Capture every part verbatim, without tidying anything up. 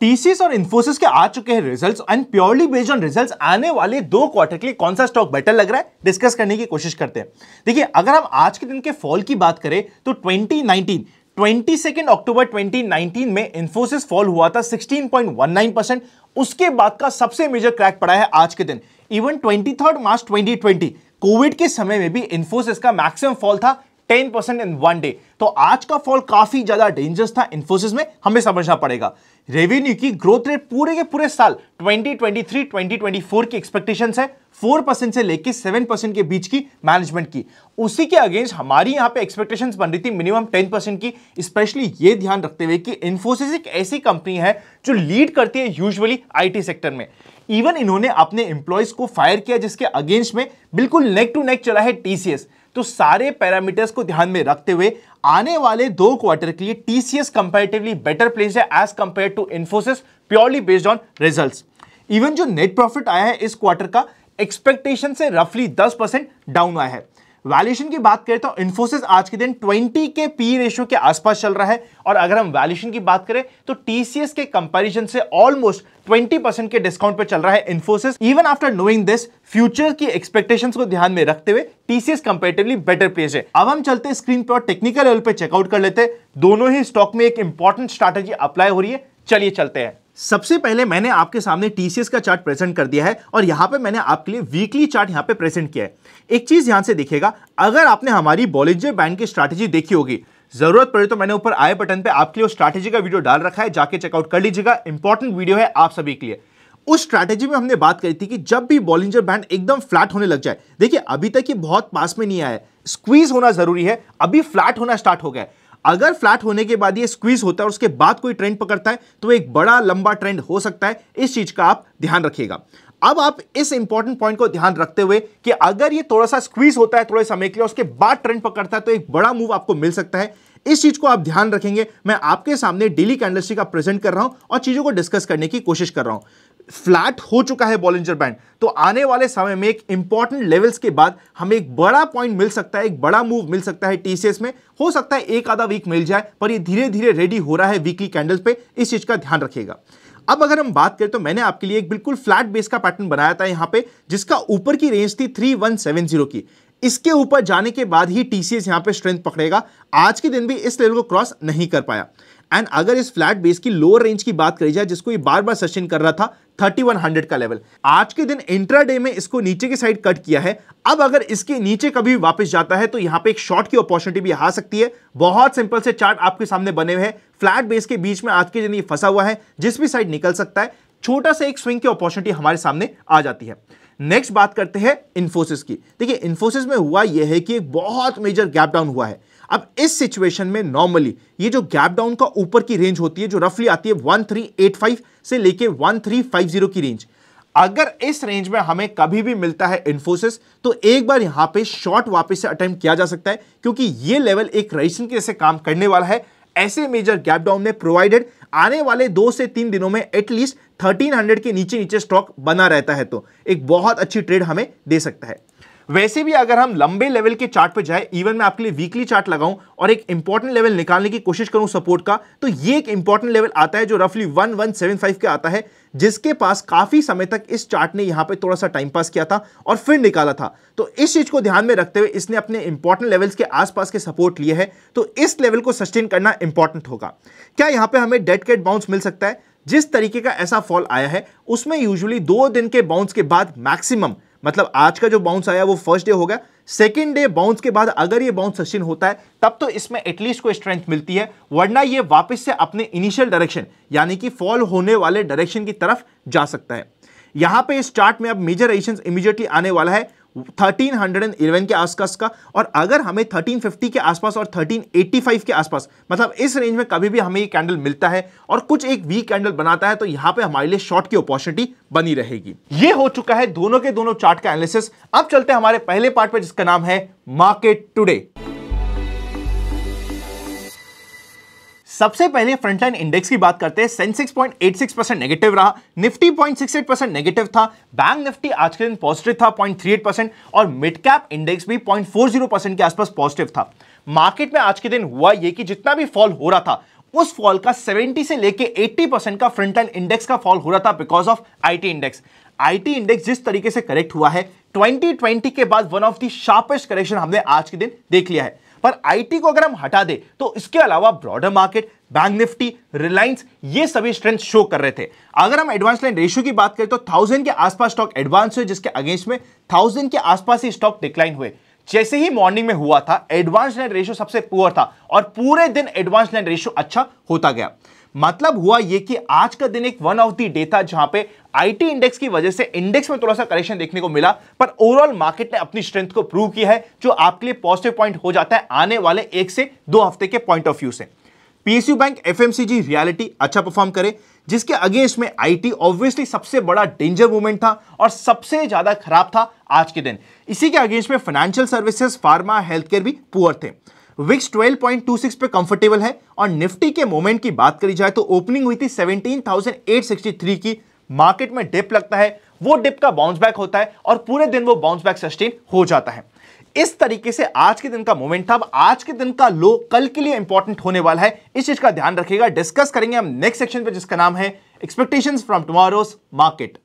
TCS और इंफोसिस के आ चुके हैं results, and purely based on results आने वाले दो क्वार्टर के लिए कौन सा स्टॉक बेटर लग रहा है डिस्कस करने की कोशिश करते हैं। देखिए, अगर हम आज के दिन के फॉल की बात करें तो ट्वेंटी नाइनटीन बाईस अक्टूबर ट्वेंटी नाइनटीन में इंफोसिस फॉल हुआ था सोलह पॉइंट उन्नीस परसेंट। उसके बाद का सबसे मेजर क्रैक पड़ा है आज के दिन। इवन तेईस मार्च ट्वेंटी ट्वेंटी कोविड के समय में भी इंफोसिस का मैक्सिमम फॉल था ten percent in one day. तो आज का फॉल काफी ज्यादा डेंजरस था इंफोसिस में, हमें समझना पड़ेगा। रेवेन्यू की ग्रोथ रेट पूरे के पूरे साल twenty twenty three twenty twenty four की एक्सपेक्टेशंस है फोर परसेंट से लेकर सेवन परसेंट के बीच की मैनेजमेंट की। उसी के अगेंस्ट हमारी यहाँ पे एक्सपेक्टेशंस बन रही थी मिनिमम टेन परसेंट की, स्पेशली ये ध्यान रखते हुए कि इंफोसिस एक ऐसी कंपनी है जो लीड करती है यूजुअली आईटी सेक्टर में। इवन इन्होंने अपने एम्प्लॉयज को फायर किया जिसके अगेंस्ट में बिल्कुल नेक टू नेक चला है टीसीएस। तो सारे पैरामीटर्स को ध्यान में रखते हुए आने वाले दो क्वार्टर के लिए टीसीएस कंपैरेटिवली बेटर प्लेस है as compare to Infosys purely based on results. Even जो नेट प्रॉफिट आया है इस क्वार्टर का एक्सपेक्टेशन से रफली दस परसेंट डाउन आया है। वैल्यूएशन की बात करें तो इंफोसिस आज के दिन ट्वेंटी के पी रेशियो के आसपास चल रहा है, और अगर हम वैल्यूएशन की बात करें तो टीसीएस के कंपैरिजन से ऑलमोस्ट ट्वेंटी परसेंट के डिस्काउंट पे चल रहा है Infosys. Even after knowing this, future की एक्सपेक्टेशंस को ध्यान में रखते हुए टीसीएस कंपैरेटिवली बेटर प्लेस है। अब हम चलते स्क्रीन पर टेक्निकल लेवल पे चेकआउट कर लेते हैं, दोनों ही स्टॉक में एक इंपॉर्टेंट स्ट्रैटेजी अप्लाई हो रही है। चलिए चलते हैं। सबसे पहले मैंने आपके सामने टीसीएस का चार्ट प्रेजेंट कर दिया है और यहाँ पे मैंने आपके लिए वीकली चार्ट यहाँ पे प्रेजेंट किया है। एक चीज ध्यान से देखिएगा, अगर आपने हमारी बॉलिंजर बैंड की स्ट्रैटेजी देखी होगी, जरूरत पड़े तो मैंने ऊपर आई बटन पे आपके लिए उस स्ट्रैटेजी का वीडियो डाल रखा है, जाके चेकआउट कर लीजिएगा, इंपॉर्टेंट वीडियो है आप सभी के लिए। उस स्ट्रैटेजी में हमने बात करी थी कि जब भी बॉलिंजर बैंड एकदम फ्लैट होने लग जाए, देखिए अभी तक ये बहुत पास में नहीं आया है, स्क्वीज होना जरूरी है, अभी फ्लैट होना स्टार्ट हो गया है। अगर फ्लैट होने के बाद ये स्क्वीज होता है और उसके बाद कोई ट्रेंड पकड़ता है तो एक बड़ा लंबा ट्रेंड हो सकता है, इस चीज का आप ध्यान रखिएगा। अब आप इस इंपॉर्टेंट पॉइंट को ध्यान रखते हुए कि अगर ये थोड़ा सा स्क्वीज होता है थोड़े समय के लिए, उसके बाद ट्रेंड पकड़ता है तो एक बड़ा मूव आपको मिल सकता है, इस चीज को आप ध्यान रखेंगे। मैं आपके सामने डेली कैंडलस्टिक का प्रेजेंट कर रहा हूं और चीजों को डिस्कस करने की कोशिश कर रहा हूं। फ्लैट हो चुका है बॉलिंजर बैंड, तो आने वाले समय में एक इंपॉर्टेंट लेवल्स के बाद हमें एक बड़ा पॉइंट मिल सकता है, एक बड़ा मूव मिल सकता है टीसीएस में। हो सकता है एक आधा वीक मिल जाए, पर यह धीरे धीरे रेडी हो रहा है वीकली कैंडल्स पे, इस चीज का ध्यान रखिएगा। अब अगर हम बात करें तो मैंने आपके लिए एक बिल्कुल फ्लैट बेस का पैटर्न बनाया था यहाँ पे, जिसका ऊपर की रेंज थी थ्री वन सेवन जीरो की। इसके ऊपर जाने के बाद ही टीसीएस यहाँ पे स्ट्रेंथ पकड़ेगा। आज के दिन भी इस लेवल को क्रॉस नहीं कर पाया। एंड अगर इस फ्लैट बेस की लोअर रेंज की बात करी जाए, जिसको ये बार बार सस्टेन कर रहा था, थर्टी वन हंड्रेड का लेवल, आज के दिन इंट्राडे में इसको नीचे की साइड कट किया है। अब अगर इसके नीचे कभी वापस जाता है तो यहाँ पे एक शॉर्ट की अपॉर्चुनिटी भी आ सकती है। बहुत सिंपल से चार्ट आपके सामने बने हुए हैं, फ्लैट बेस के बीच में आज के दिन ये फंसा हुआ है, जिस भी साइड निकल सकता है, छोटा सा एक स्विंग की अपॉर्चुनिटी हमारे सामने आ जाती है। नेक्स्ट बात करते हैं इंफोसिस की। देखिए, इंफोसिस में हुआ यह है कि एक बहुत मेजर गैप डाउन हुआ है। अब इस सिचुएशन में नॉर्मली ये जो गैप डाउन का ऊपर की रेंज होती है, जो रफली आती है तेरह सौ पचासी से लेके तेरह सौ पचास की रेंज, अगर इस रेंज में हमें कभी भी मिलता है इंफोसिस तो एक बार यहां पे शॉर्ट वापस से अटेम्प्ट किया जा सकता है, क्योंकि ये लेवल एक रेजिस्टेंस के जैसे काम करने वाला है। ऐसे मेजर गैप डाउन में प्रोवाइडेड आने वाले दो से तीन दिनों में एटलीस्ट तेरह सौ के नीचे नीचे स्टॉक बना रहता है तो एक बहुत अच्छी ट्रेड हमें दे सकता है। वैसे भी अगर हम लंबे लेवल के चार्ट पे जाए, इवन मैं आपके लिए वीकली चार्ट लगाऊं और एक इंपॉर्टेंट लेवल निकालने की कोशिश करूं सपोर्ट का, तो ये एक इंपॉर्टेंट लेवल आता है जो रफली वन वन सेवन फाइव के आता है, जिसके पास काफी समय तक इस चार्ट ने यहाँ पे थोड़ा सा टाइम पास किया था और फिर निकाला था। तो इस चीज को ध्यान में रखते हुए इसने अपने इंपॉर्टेंट लेवल्स के आसपास के सपोर्ट लिए है, तो इस लेवल को सस्टेन करना इंपॉर्टेंट होगा। क्या यहाँ पे हमें डेड कैट बाउंस मिल सकता है? जिस तरीके का ऐसा फॉल आया है उसमें यूजुअली दो दिन के बाउंस के बाद मैक्सिमम, मतलब आज का जो बाउंस आया वो फर्स्ट डे होगा, सेकेंड डे बाउंस के बाद अगर ये बाउंस सस्टेन होता है तब तो इसमें एटलीस्ट कोई स्ट्रेंथ मिलती है, वरना ये वापस से अपने इनिशियल डायरेक्शन यानी कि फॉल होने वाले डायरेक्शन की तरफ जा सकता है। यहाँ पे इस चार्ट में अब मेजर रेजिस्टेंस इमीडिएटली आने वाला है तेरह सौ ग्यारह के आसपास का, और अगर हमें तेरह सौ पचास के आसपास और तेरह सौ पचासी के आसपास, मतलब इस रेंज में कभी भी हमें ये कैंडल मिलता है और कुछ एक वीक कैंडल बनाता है तो यहाँ पे हमारे लिए शॉर्ट की अपॉर्चुनिटी बनी रहेगी। ये हो चुका है दोनों के दोनों चार्ट का एनालिसिस। अब चलते हैं हमारे पहले पार्ट पर, जिसका नाम है मार्केट टुडे। सबसे पहले फ्रंटलाइन इंडेक्स की बात करते हैं। Sensex point eight six percent negative रहा, Nifty point six eight percent negative था, बैंक निफ्टी आज के दिन पॉजिटिव था पॉइंट थ्री एट परसेंट, और मिड कैप इंडेक्स भी पॉइंट फोर जीरो परसेंट के आसपास पॉजिटिव था। मार्केट में आज के दिन हुआ ये कि जितना भी फॉल हो रहा था उस फॉल का सेवेंटी से लेके अस्सी परसेंट का फ्रंट एंड इंडेक्स का फॉल हो रहा था because of IT index. IT index जिस तरीके से करेक्ट हुआ है ट्वेंटी ट्वेंटी के बाद one of the sharpest correction हमने आज के दिन देख लिया है। पर आईटी को अगर हम हटा दे तो इसके अलावा broader market, bank Nifty, Reliance, ये सभी स्ट्रेंथ शो कर रहे थे। अगर हम एडवांस लाइन रेशियो की बात करें तो थाउजेंड के आसपास स्टॉक एडवांस हुए, जिसके अगेंस्ट में थाउजेंड के आसपास ही स्टॉक डिक्लाइन हुए। जैसे ही मॉर्निंग में हुआ था एडवांस लाइन रेशियो सबसे पुअर था और पूरे दिन एडवांस लाइन रेशियो अच्छा होता गया। मतलब हुआ यह कि आज का दिन एक वन ऑफ दी डे था जहां पे आईटी इंडेक्स की वजह से इंडेक्स में थोड़ा सा करेक्शन देखने को मिला, पर ओवरऑल मार्केट ने अपनी स्ट्रेंथ को प्रूव किया है, जो आपके लिए पॉजिटिव पॉइंट हो जाता है आने वाले एक से दो हफ्ते के पॉइंट ऑफ व्यू से। पीएसयू बैंक, एफएमसीजी, रियलिटी अच्छा परफॉर्म करे, जिसके अगेंस्ट में आईटी ऑब्वियसली सबसे बड़ा डेंजर मूवमेंट था और सबसे ज्यादा खराब था आज के दिन। इसी के अगेंस्ट में financial services, pharma, health care भी पुअर थे। VIX twelve point two six पे कंफर्टेबल है और निफ्टी के मोमेंट की बात करी जाए तो ओपनिंग हुई थी सत्रह हज़ार आठ सौ तिरसठ की, मार्केट में डिप लगता है, वो डिप का बाउंस बैक होता है और पूरे दिन वो बाउंस बैक सस्टेन हो जाता है। इस तरीके से आज के दिन का मोमेंट था। अब आज के दिन का लो कल के लिए इंपॉर्टेंट होने वाला है, इस चीज का ध्यान रखिएगा। डिस्कस करेंगे हम नेक्स्ट सेक्शन पे जिसका नाम है एक्सपेक्टेशंस फ्रॉम टुमारोज मार्केट।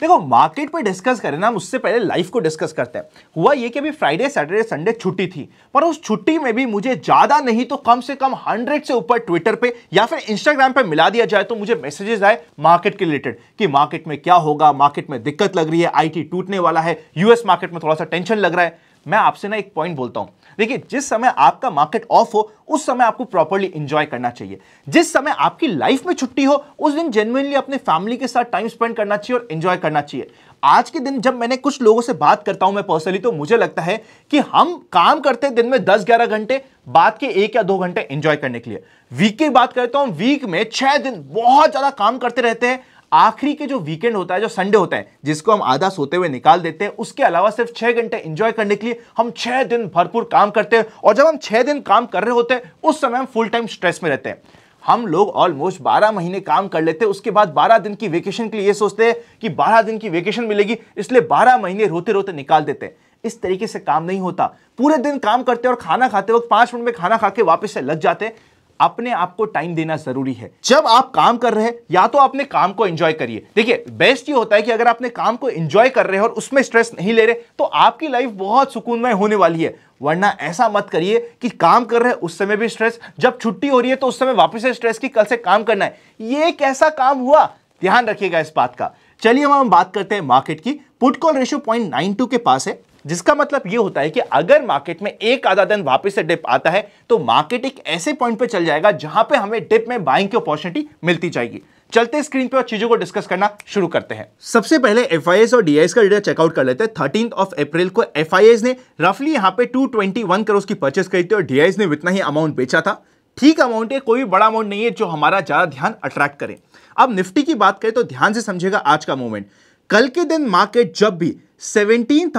देखो, मार्केट पे डिस्कस करें ना, हम उससे पहले लाइफ को डिस्कस करते हैं। हुआ ये कि अभी फ्राइडे, सैटरडे, संडे छुट्टी थी, पर उस छुट्टी में भी मुझे ज्यादा नहीं तो कम से कम हंड्रेड से ऊपर ट्विटर पे या फिर इंस्टाग्राम पे मिला दिया जाए तो मुझे मैसेजेस आए मार्केट के रिलेटेड कि मार्केट में क्या होगा, मार्केट में दिक्कत लग रही है, आईटी टूटने वाला है, यूएस मार्केट में थोड़ा सा टेंशन लग रहा है। मैं आपसे ना एक पॉइंट बोलता हूं, देखिए, जिस समय आपका मार्केट ऑफ हो उस समय आपको प्रॉपर्ली एंजॉय करना चाहिए। जिस समय आपकी लाइफ में छुट्टी हो उस दिन जेन्युइनली अपने फैमिली के साथ टाइम स्पेंड करना चाहिए और एंजॉय करना चाहिए। आज के दिन जब मैंने कुछ लोगों से बात करता हूं मैं पर्सनली, तो मुझे लगता है कि हम काम करते दिन में दस ग्यारह घंटे, बाद के एक या दो घंटे एंजॉय करने के लिए। वीक की बात करता हूं, वीक में छह दिन बहुत ज्यादा काम करते रहते हैं, आखिरी के जो वीकेंड होता है, जो संडे होता है, जिसको हम आधा सोते हुए निकाल देते हैं, उसके अलावा सिर्फ छह घंटे एंजॉय करने के लिए हम छह दिन भरपूर काम करते हैं। और जब हम छह दिन काम कर रहे होते हैं उस समय हम फुल टाइम स्ट्रेस में रहते हैं। हम लोग ऑलमोस्ट बारह महीने काम कर लेते हैं, उसके बाद बारह दिन की वेकेशन के लिए ये सोचते हैं कि बारह दिन की वेकेशन मिलेगी, इसलिए बारह महीने रोते रोते निकाल देते हैं। इस तरीके से काम नहीं होता। पूरे दिन काम करते हैं और खाना खाते वक्त पांच मिनट में खाना खा के वापस से लग जाते हैं। अपने आप को टाइम देना जरूरी है। जब आप काम कर रहे हैं या तो अपने काम को एंजॉय करिए। देखिए, बेस्ट ये होता है कि अगर आपने काम को एंजॉय कर रहे हैं और उसमें स्ट्रेस नहीं ले रहे तो आपकी लाइफ बहुत सुकूनमय होने वाली है। वरना ऐसा मत करिए कि काम कर रहे हैं उस समय भी स्ट्रेस, जब छुट्टी हो रही है तो उस समय वापस से स्ट्रेस की कल से काम करना है। ये कैसा काम हुआ, ध्यान रखिएगा इस बात का। चलिए हम बात करते हैं मार्केट की। Put call ratio point nine two के पास है, जिसका मतलब ये होता है कि अगर मार्केट में एक आधा दिन वापस से डिप आता है तो मार्केट एक ऐसे पॉइंट पे चल जाएगा जहां पे हमें डिप में बाइंग की अपॉर्चुनिटी मिलती जाएगी। चलते स्क्रीन पे और चीजों को डिस्कस करना शुरू करते हैं। सबसे पहले एफआईएस और डीआईएस का डेटा चेकआउट कर लेते हैं। थर्टीन ऑफ अप्रैल को एफआईएस ने रफली यहाँ पे टू ट्वेंटी वन करोड़ की परचेस करी थी और डीआईएस ने इतना ही अमाउंट बेचा था। ठीक अमाउंट है, कोई बड़ा अमाउंट नहीं है जो हमारा ज्यादा ध्यान अट्रैक्ट करे। अब निफ्टी की बात करें तो ध्यान से समझेगा आज का मूवमेंट। कल के दिन मार्केट जब भी सत्रह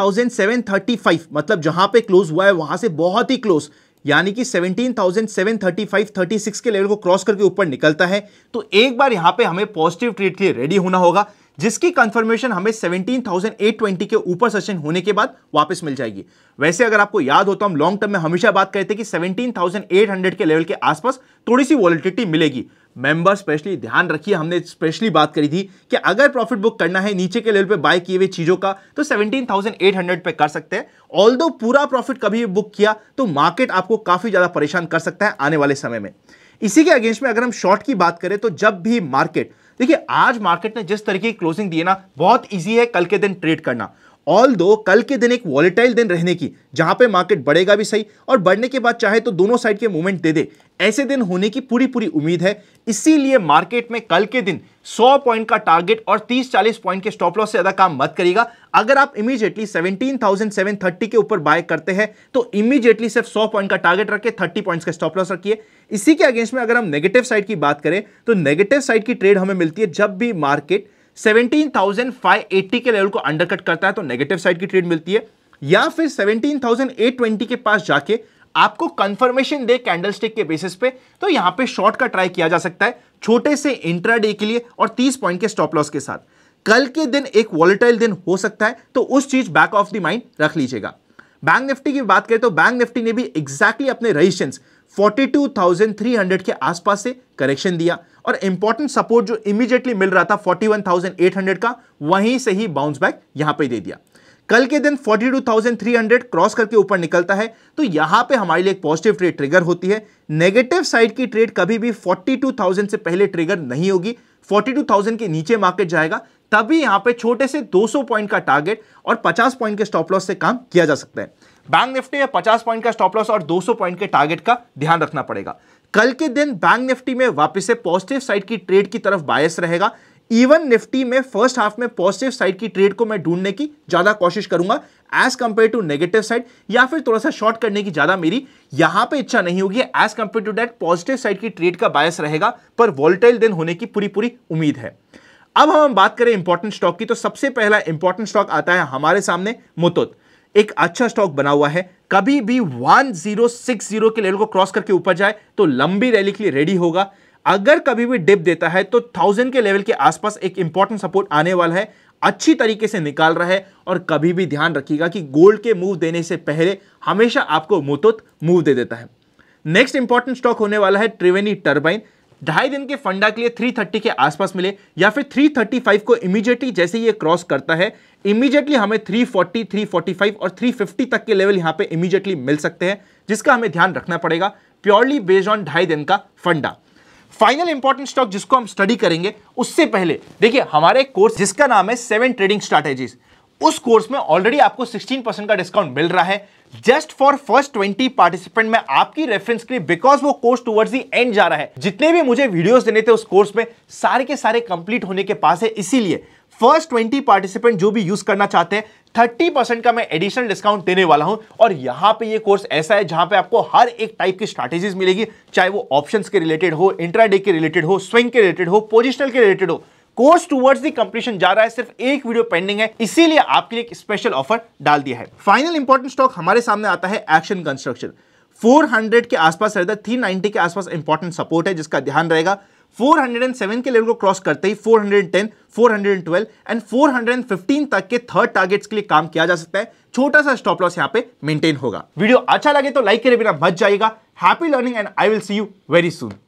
हज़ार सात सौ पैंतीस, मतलब जहां पे क्लोज हुआ है वहां से बहुत ही क्लोज, यानी कि सत्रह हज़ार सात सौ पैंतीस, छत्तीस के लेवल को क्रॉस करके ऊपर निकलता है तो एक बार यहां पे हमें पॉजिटिव ट्रेड के लिए रेडी होना होगा, जिसकी कंफर्मेशन हमें सत्रह हज़ार आठ सौ बीस के ऊपर सेशन होने के बाद वापस मिल जाएगी। वैसे अगर आपको याद हो तो हम लॉन्ग टर्म में हमेशा बात करते हैं कि सत्रह हज़ार आठ सौ के लेवल के आसपास थोड़ी सी वॉलिटिलिटी मिलेगी। मेंबर स्पेशली ध्यान रखिए, हमने स्पेशली बात करी थी कि अगर प्रॉफिट बुक करना है नीचे के लेवल पे बाय किए हुए चीजों का तो सत्रह हज़ार आठ सौ पे कर सकते हैं। ऑल्दो पूरा प्रॉफिट कभी बुक किया तो मार्केट आपको काफी ज्यादा परेशान कर सकता है आने वाले समय में। इसी के अगेंस्ट में अगर हम शॉर्ट की बात करें तो जब भी मार्केट, देखिए आज मार्केट ने जिस तरीके की क्लोजिंग दी है ना, बहुत ईजी है कल के दिन ट्रेड करना। ऑल्दो कल के दिन एक वॉलेटाइल दिन रहने की, जहां पे मार्केट बढ़ेगा भी सही और बढ़ने के बाद चाहे तो दोनों साइड के मूवमेंट दे दे, ऐसे दिन होने की पूरी पूरी उम्मीद है। इसीलिए मार्केट में कल के दिन सौ पॉइंट का टारगेट और तीस चालीस पॉइंट के स्टॉप लॉस से ज्यादा काम मत करिएगा। अगर आप इमीडिएटली सत्रह हज़ार सात सौ तीस के ऊपर बाय करते हैं तो इमीडिएटली सिर्फ सौ पॉइंट का टारगेट रखिए, तीस पॉइंट्स का स्टॉप लॉस रखिए। इसी के अगेंस्ट में अगर हम नेगेटिव साइड की बात करें तो नेगेटिव साइड की ट्रेड हमें मिलती है जब भी मार्केट सत्रह हज़ार पाँच सौ अस्सी के लेवल को अंडरकट करता है तो नेगेटिव साइड की ट्रेड मिलती है, या फिर सत्रह हज़ार आठ सौ बीस के पास जाके आपको कंफर्मेशन दे कैंडलस्टिक के बेसिस पे तो यहां पे शॉर्ट का ट्राई किया जा सकता है छोटे से इंट्राडे के लिए और तीस पॉइंट के स्टॉप लॉस के साथ। कल के दिन एक वॉलेटाइल दिन हो सकता है तो उस चीज बैक ऑफ द माइंड रख लीजिएगा। बैंक निफ्टी की बात करें तो बैंक निफ्टी ने भी एग्जैक्टली अपने रेजिस्टेंस बयालीस हज़ार तीन सौ के आसपास से करेक्शन दिया और इंपॉर्टेंट सपोर्ट जो इमीडिएटली मिल रहा था इकतालीस हज़ार आठ सौ का, वहीं से ही बाउंस बैक यहां पे दे दिया। कल के दिन बयालीस हज़ार तीन सौ क्रॉस करके ऊपर निकलता है तो यहां पे हमारे लिए एक पॉजिटिव ट्रेड ट्रिगर होती है। नेगेटिव साइड की ट्रेड कभी भी बयालीस हज़ार से पहले ट्रिगर नहीं होगी। बयालीस हज़ार के नीचे मार्केट जाएगा तभी यहां पे छोटे से दो सौ पॉइंट का टारगेट और पचास पॉइंट के स्टॉप लॉस से काम किया जा सकता है। बैंक निफ्टी में पचास पॉइंट का स्टॉप लॉस और दो सौ पॉइंट के टारगेट का ध्यान रखना पड़ेगा। कल के दिन बैंक निफ्टी में वापस से पॉजिटिव साइड की ट्रेड की तरफ बायस रहेगा। इवन निफ्टी में फर्स्ट हाफ में पॉजिटिव साइड की ट्रेड को मैं ढूंढने की ज्यादा कोशिश करूंगा as compare to negative side, या फिर थोड़ा सा शॉर्ट करने की ज्यादा मेरी यहां पे इच्छा नहीं होगी। As compare to that positive side की ट्रेड का बायस रहेगा, पर वोलेटाइल दिन होने की पूरी पूरी उम्मीद है। अब हम बात करें इंपॉर्टेंट स्टॉक की, तो सबसे पहला इंपॉर्टेंट स्टॉक आता है हमारे सामने मुथूट। एक अच्छा स्टॉक बना हुआ है, कभी भी वन ज़ीरो सिक्स ज़ीरो के लेवल को क्रॉस करके ऊपर जाए तो लंबी रैली के लिए रेडी होगा। अगर कभी भी डिप देता है तो थाउजेंड के लेवल के आसपास एक इंपॉर्टेंट सपोर्ट आने वाला है, अच्छी तरीके से निकाल रहा है। और कभी भी ध्यान रखिएगा कि गोल्ड के मूव देने से पहले हमेशा आपको मुथूट मूव दे देता है। नेक्स्ट इंपॉर्टेंट स्टॉक होने वाला है त्रिवेणी टर्बाइन। ढाई दिन के फंडा के लिए तीन सौ तीस के आसपास मिले या फिर तीन सौ पैंतीस को इमीडिएटली जैसे ये क्रॉस करता है इमीडिएटली हमें तीन सौ चालीस, तीन सौ पैंतालीस और तीन सौ पचास तक के लेवल यहां पे इमीडिएटली मिल सकते हैं, जिसका हमें ध्यान रखना पड़ेगा प्योरली बेस्ड ऑन ढाई दिन का फंडा। फाइनल इंपॉर्टेंट स्टॉक जिसको हम स्टडी करेंगे उससे पहले देखिए हमारे कोर्स जिसका नाम है सेवन ट्रेडिंग स्ट्रैटेजीज, उस कोर्स में ऑलरेडी आपको सोलह परसेंट का डिस्काउंट मिल रहा है। जस्ट फॉर फर्स्ट बीस पार्टिसिपेंट में आपकी रेफरेंस के लिए, बिकॉज वो कोर्स टुवर्ड्स दी एंड जा रहा है, जितने भी मुझे वीडियोस देने थे उस कोर्स में सारे के सारे कंप्लीट होने के पास है। इसीलिए फर्स्ट बीस पार्टिसिपेंट जो भी यूज करना चाहते हैं तीस परसेंट का मैं एडिशनल डिस्काउंट देने वाला हूं। और यहां पे ये कोर्स ऐसा है जहां पे आपको हर एक टाइप की स्ट्रैटेजीज मिलेगी, चाहे वो ऑप्शंस के रिलेटेड हो, इंट्राडे के रिलेटेड हो, स्विंग के रिलेटेड हो, पोजिशनल के रिलेटेड हो। कोर्स टुवर्ड्स दी कंप्लीशन जा रहा है, सिर्फ एक वीडियो पेंडिंग है, इसीलिए आपके लिए एक स्पेशल ऑफर डाल दिया है। फाइनल इंपॉर्टेंट स्टॉक हमारे सामने आता है एक्शन कंस्ट्रक्शन। चार सौ के आसपास रहता है, तीन सौ नब्बे के आसपास इंपॉर्टेंट सपोर्ट है जिसका ध्यान रहेगा। चार सौ सात के लेवल को क्रॉस करते ही चार सौ दस, चार सौ बारह एंड चार सौ पंद्रह तक के थर्ड टारगेट्स के लिए काम किया जा सकता है। छोटा सा स्टॉप लॉस यहां पे मेंटेन होगा। वीडियो अच्छा लगे तो लाइक करे बिना मत जाइएगा। Happy learning, and I will see you very soon.